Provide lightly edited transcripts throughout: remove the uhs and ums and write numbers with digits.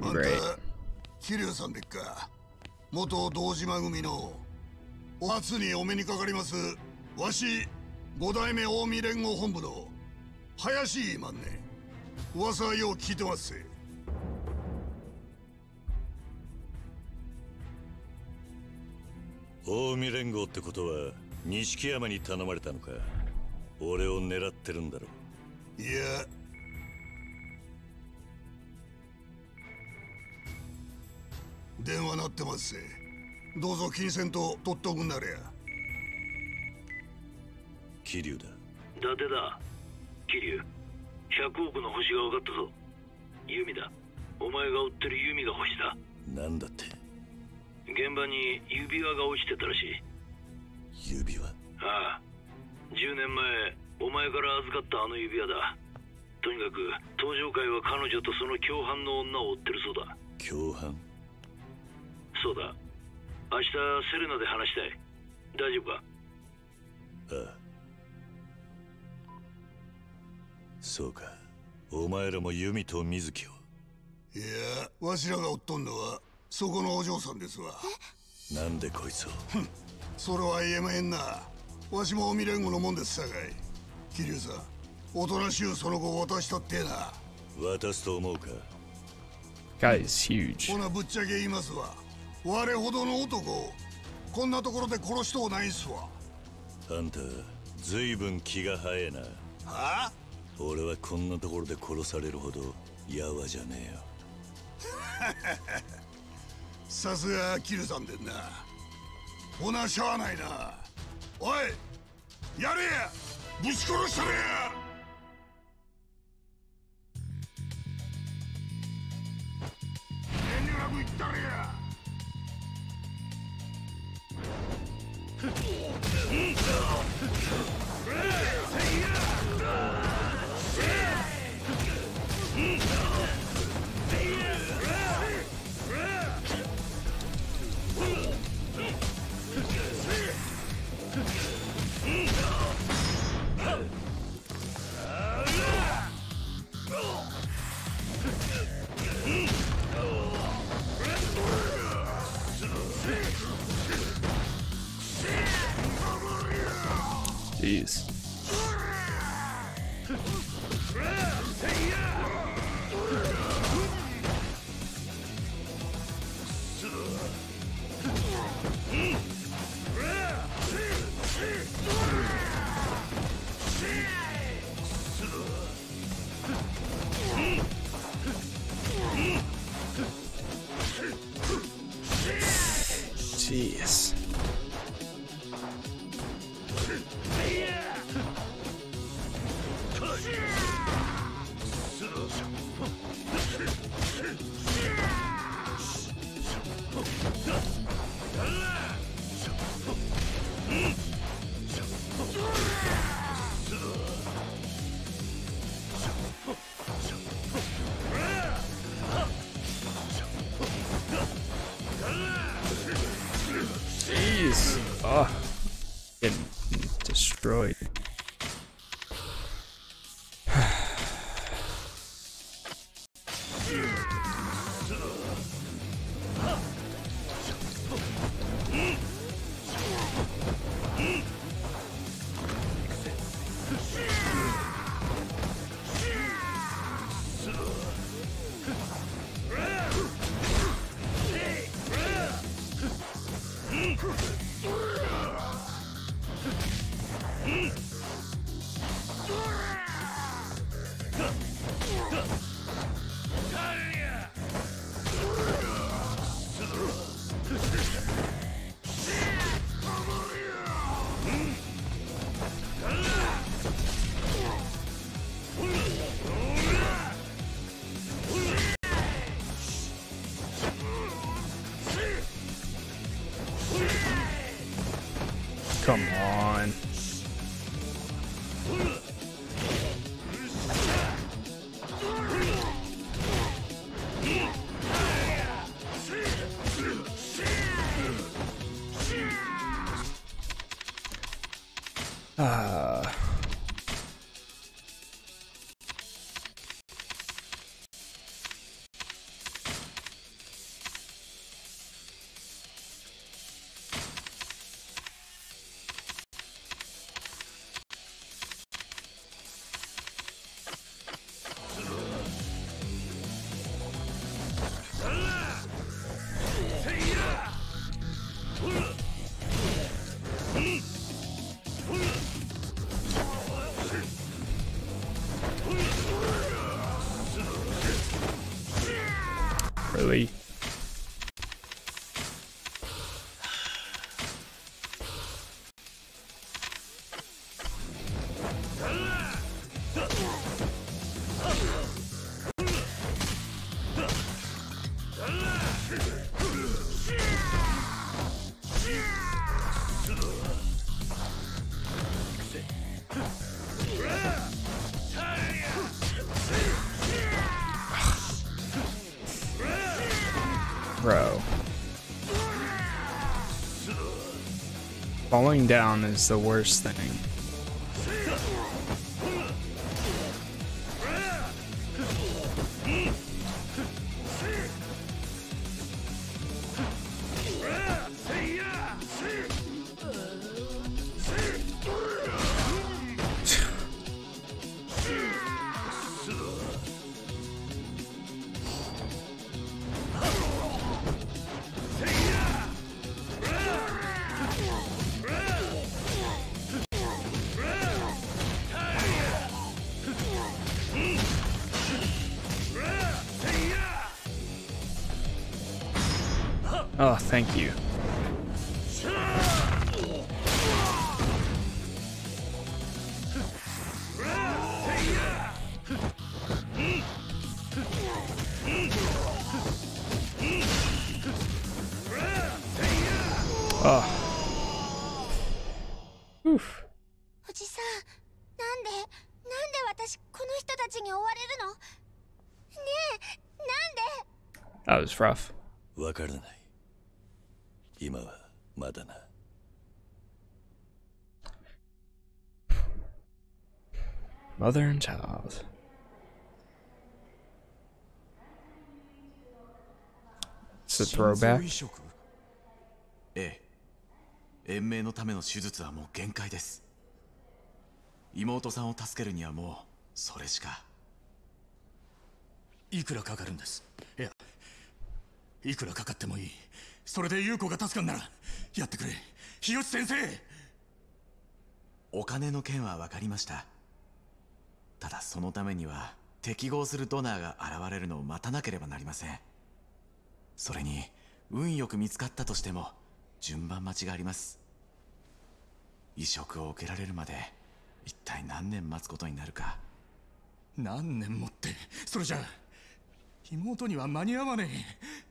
Great. キリュウさんでっか。元堂島組のお初にお目にかかります。わし5代目近江連合本部の林マンね。噂はよう聞いてます。近江連合ってことは錦山に頼まれたのか。俺を狙ってるんだろう。いや、電話鳴ってますぜ。どうぞ金銭と取っておくんなれや。桐生だ。伊達だ。桐生、100億の星が分かったぞ。弓だ。お前が追ってる弓が星だ。なんだって。現場に指輪が落ちてたらしい。指輪？ああ、10年前お前から預かったあの指輪だ。とにかく東上会は彼女とその共犯の女を追ってるそうだ。共犯？そうだ。明日セレナで話したい。大丈夫か？ああ、そうか。お前らもユミと水木を。いや、わしらが追っとんのはそこのお嬢さんですわ。なんでこいつを？それは言えまへんな。わしもおみれんごのもんですさかい。桐生さん、おとなしゅうその子を渡したってな。渡すと思うか？Guy is huge. ほなぶっちゃけ言いますわ。我ほどの男をこんなところで殺しとうないっすわ。あんた、ずいぶん気が早えな。はあ？俺はこんなところで殺されるほどやわじゃねえよ。さすがキルさんでんな。ほなしゃあないな。おい、やれや。ぶち殺したれや。Come on. Really? Falling down is the worst thing. Oh, thank you. Oh. Oof. That was rough. 今はまだな。Mother and child. It's a throwback. ええ、延命のための手術はもう限界です。妹さんを助けるにはもうそれしか。いくらかかるんです。いや、いくらかかってもいい。それで優子が助かんならやってくれ、日吉先生。お金の件は分かりました。ただそのためには適合するドナーが現れるのを待たなければなりません。それに運よく見つかったとしても順番待ちがあります。移植を受けられるまで一体何年待つことになるか。何年もって、それじゃ妹には間に合わねえ。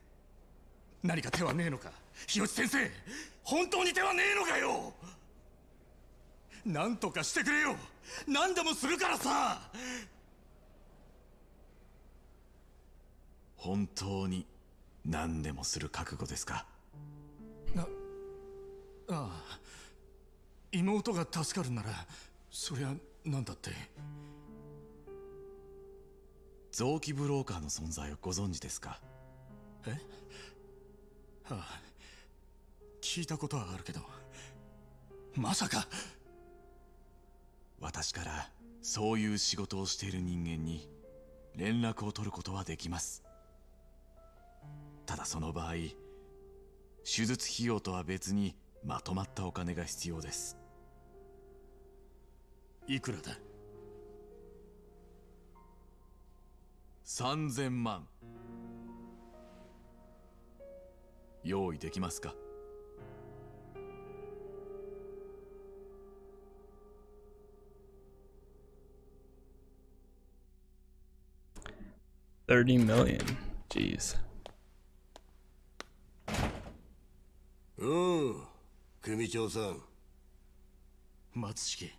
何か手はねえのか、日吉先生。本当に手はねえのかよ。なんとかしてくれよ。何でもするからさ。本当に何でもする覚悟ですか。ああ、妹が助かるならそりゃ何だって。臓器ブローカーの存在をご存知ですか。え？ああ、聞いたことはあるけど、まさか。私からそういう仕事をしている人間に連絡を取ることはできます。ただその場合、手術費用とは別にまとまったお金が必要です。いくらだ。3000万。用意できますか。30 million. Jeez. おう、組長さん。松重。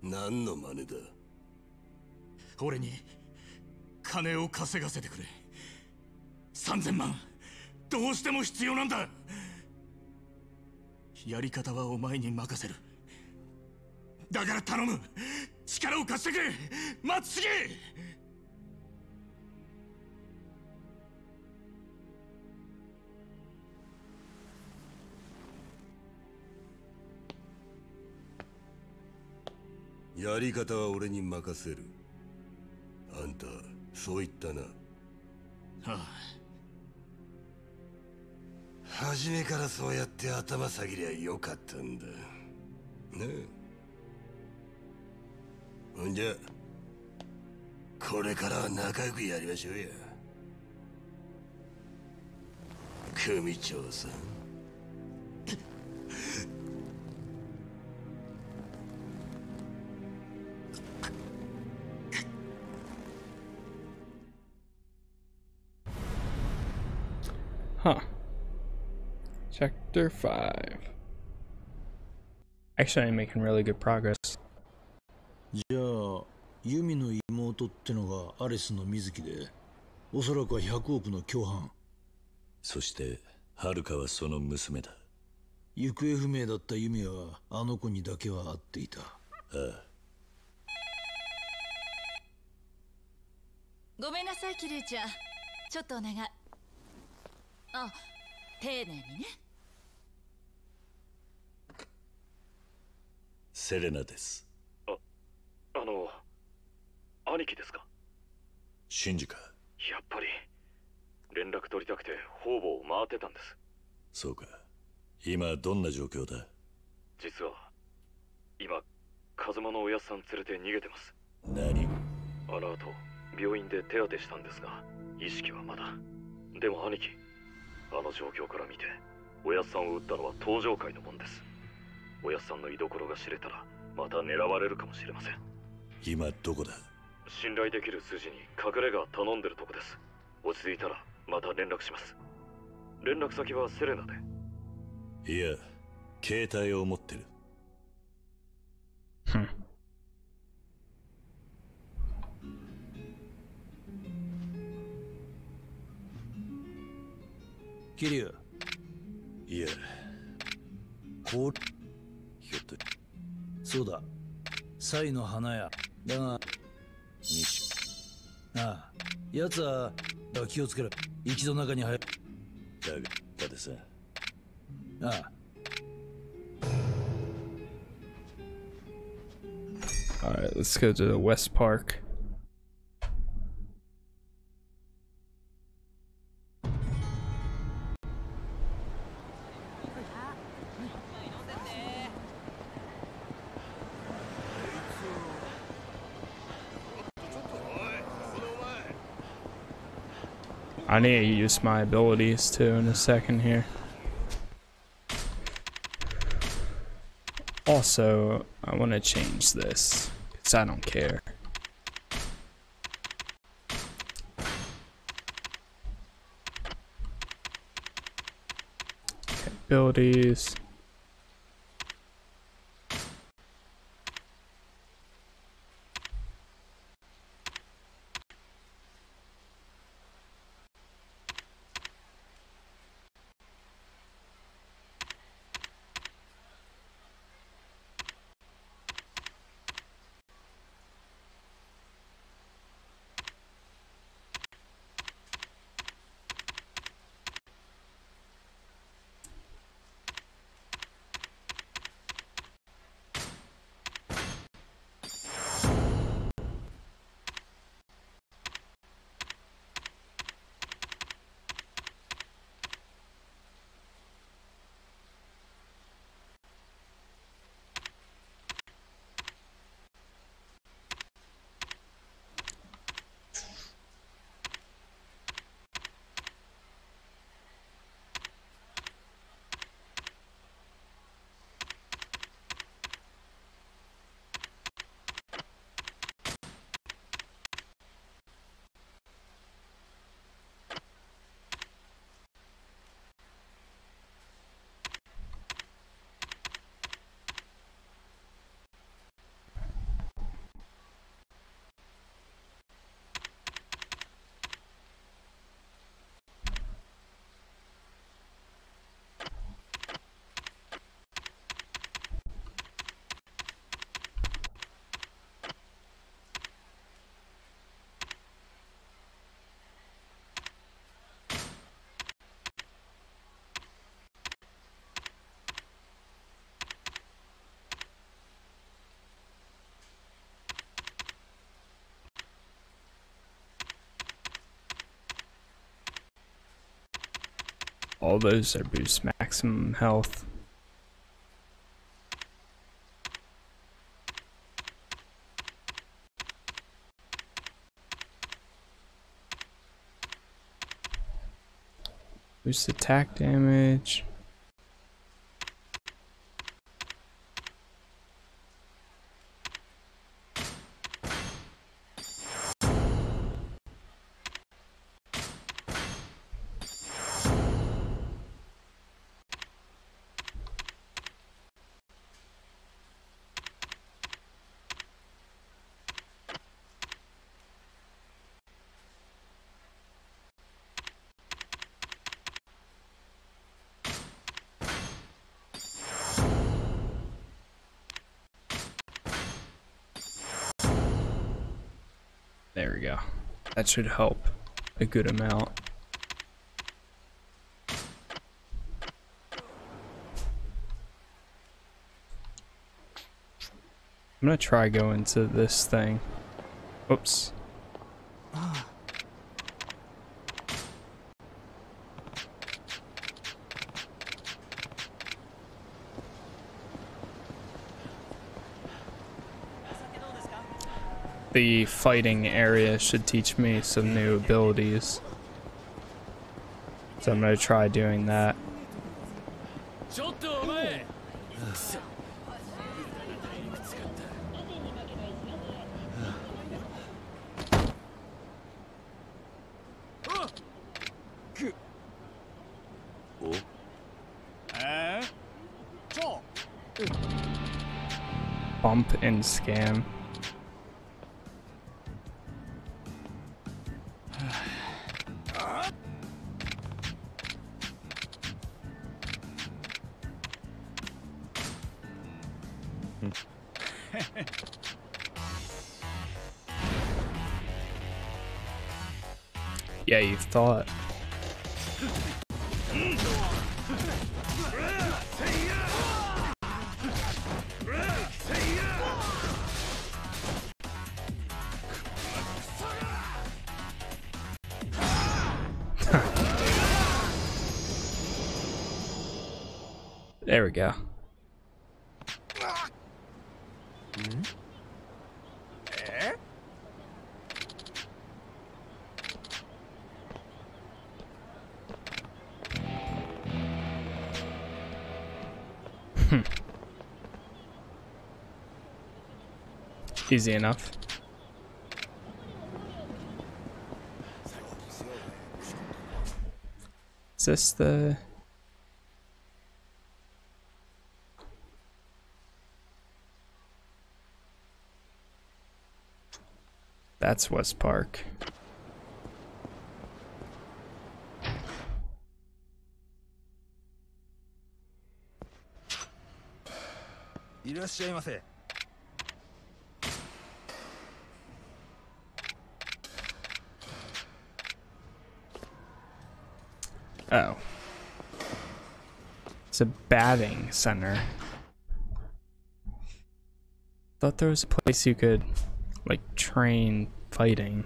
何の真似だ。俺に金を稼がせてくれ。3000万、どうしても必要なんだ。やり方はお前に任せる。だから頼む、力を貸してくれ、松重。やり方は俺に任せる。あんた、そう言ったな。はあ。初めからそうやって頭下げりゃよかったんだねえ。んじゃこれからは仲良くやりましょうや、組長さん。Chapter 5. Actually, I'm making really good progress. じゃあ、ユミの妹ってのがアレスの水木で、おそらくは100億の共犯。そして、ハルカはその娘だ。行方不明だったユミは、あの子にだけは会っていた。ああ。ごめんなさい、キルーちゃん。ちょっとお願い。あ、丁寧にね。セレナです。兄貴ですか？シンジか。やっぱり連絡取りたくて方々を回ってたんです。そうか。今どんな状況だ？実は今風間のおやっさん連れて逃げてます。何？あの後病院で手当てしたんですが意識はまだ。でも兄貴、あの状況から見ておやっさんを撃ったのは東上界のもんです。おやっさんの居所が知れたらまた狙われるかもしれません。今どこだ？信頼できる筋に隠れ家頼んでるとこです。落ち着いたらまた連絡します。連絡先はセレナで。いや、携帯を持ってる。キリュウ。いや、こうそうだ、サイの花屋だが西。ああ、奴は気をつけろ、一度中に入る。だが、です。ああ。Alright, let's go to the West Park. I need to use my abilities too in a second here. Also, I want to change this because I don't care. Okay, abilities. All those are boost maximum health. Boost attack damage. There we go. That should help a good amount. I'm gonna try going to this thing. Oops. The fighting area should teach me some new abilities, so I'm gonna try doing that. Bump and scam. Yeah, you've thought. There we go. Easy enough. Is this the... That's West Park. Welcome. Oh. It's a batting center. Thought there was a place you could, like, train fighting.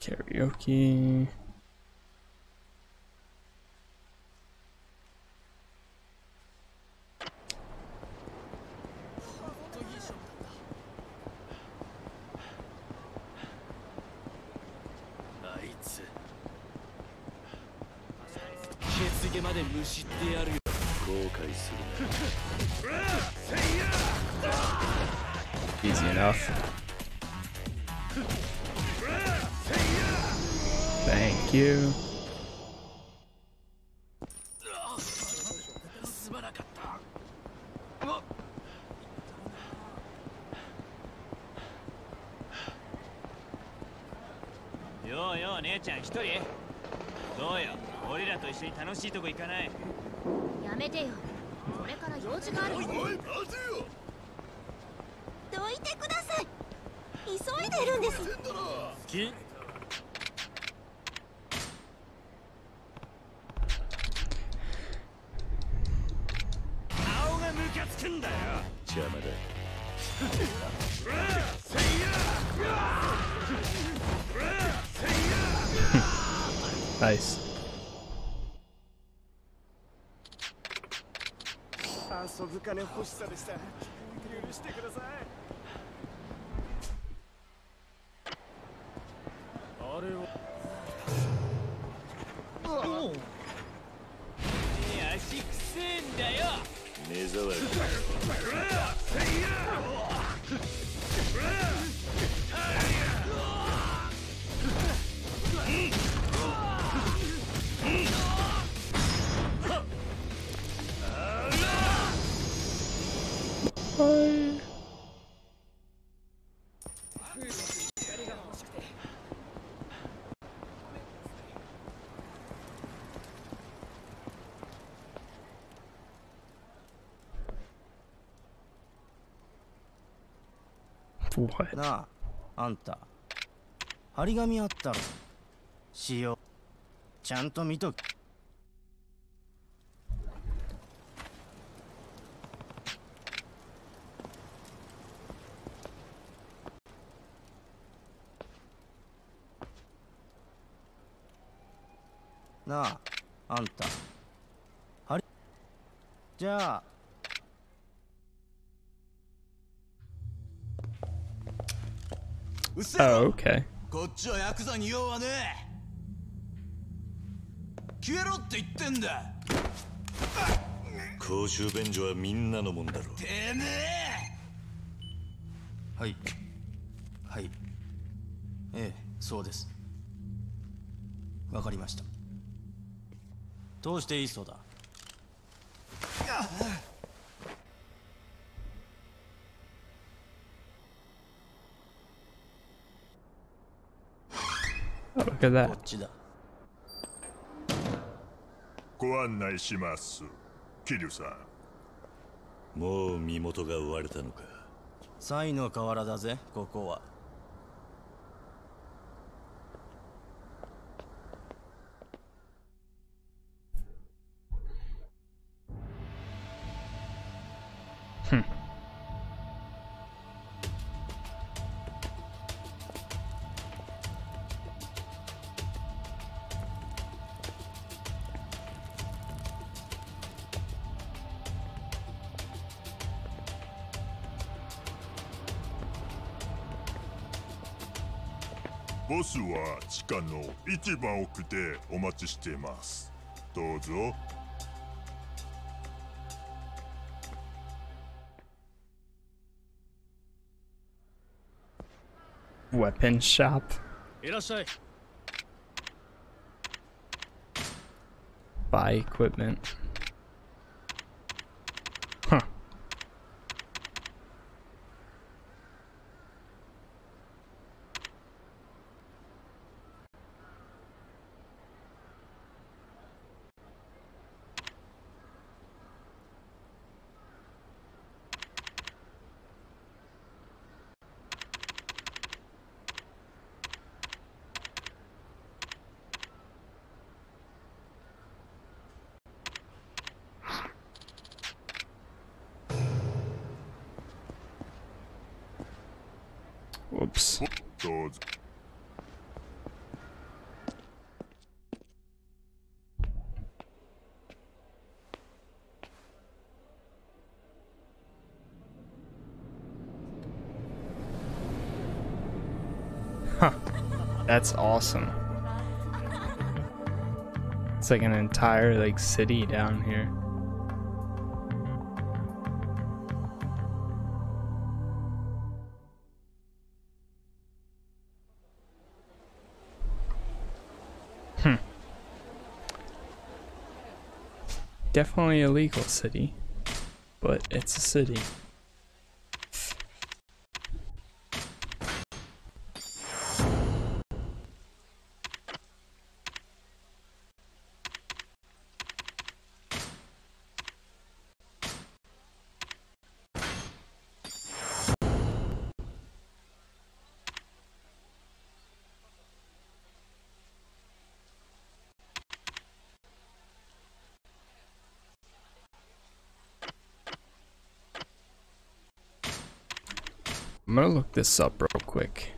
Karaoke. Easy enough. Thank you. 邪魔だ。ナイス。遊ぶ金欲しさでした。許してください。あれを。足くせえんだよ。目障り。なあ、あんた張り紙あったろ。しよう、ちゃんと見とき。なあ、あんた張り、じゃあこっちはヤクザに用はねえ。消えろって言ってんだ。公衆便所はみんなのもんだろ。てめえ。はいはい、ええ、そうです。わかりました。通していいそうだ。こっちだ。ご案内します、桐生さん。もう身元が追われたのか。サイの河原だぜ、ここは。ボスは地下の一番奥でお待ちしています。どうぞ。Weapon shop。いらっしゃい。Buy equipment。That's awesome. It's like an entire like city down here. Definitely a legal city, but it's a city. I'm gonna look this up real quick.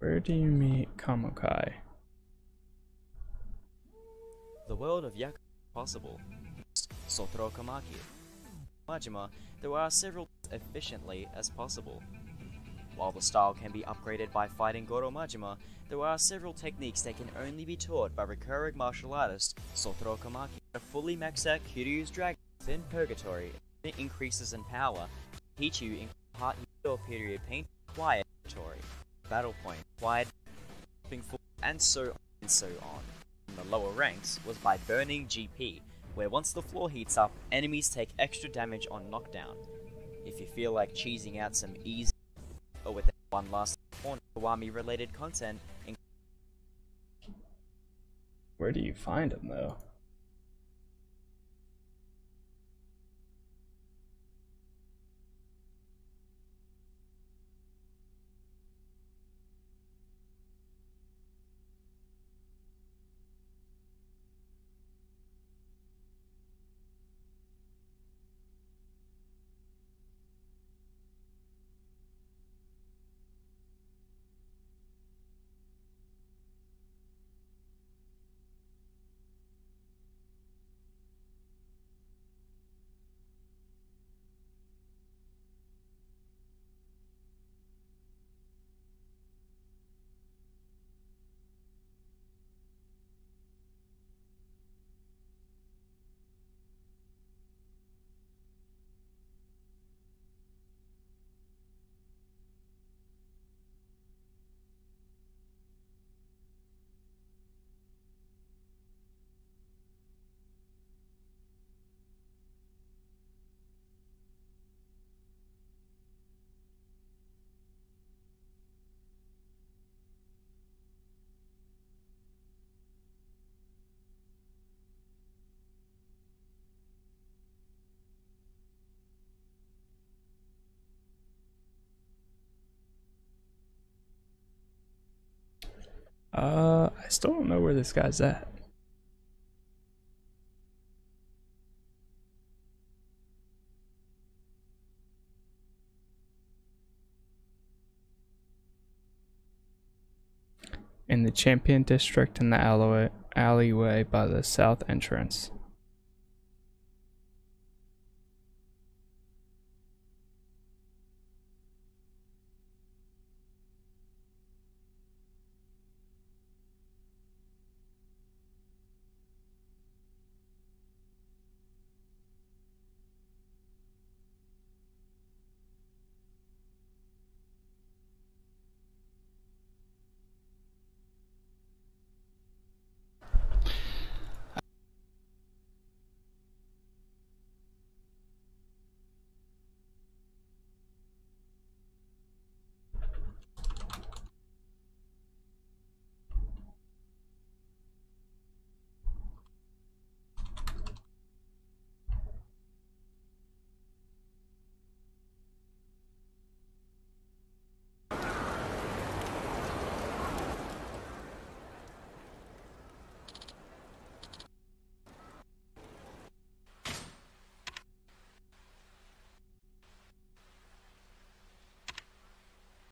Where do you meet Komakai? The world of Yakuza possible. Sotaro Komaki. Majima, there are several as efficiently as possible. While the style can be upgraded by fighting Goro Majima, there are several techniques that can only be taught by recurring martial artist Sotaro Komaki. To fully max out Kiryu's dragon within Purgatory, it increases in power. Kiryu in part period paint quiet Purgatory. Battle point, wide, and so on. In the lower ranks was by burning GP, where once the floor heats up, enemies take extra damage on knockdown. If you feel like cheesing out some easy, or with one last Kawami related content, where do you find them though? I still don't know where this guy's at. In the Champion District in the alleyway by the south entrance.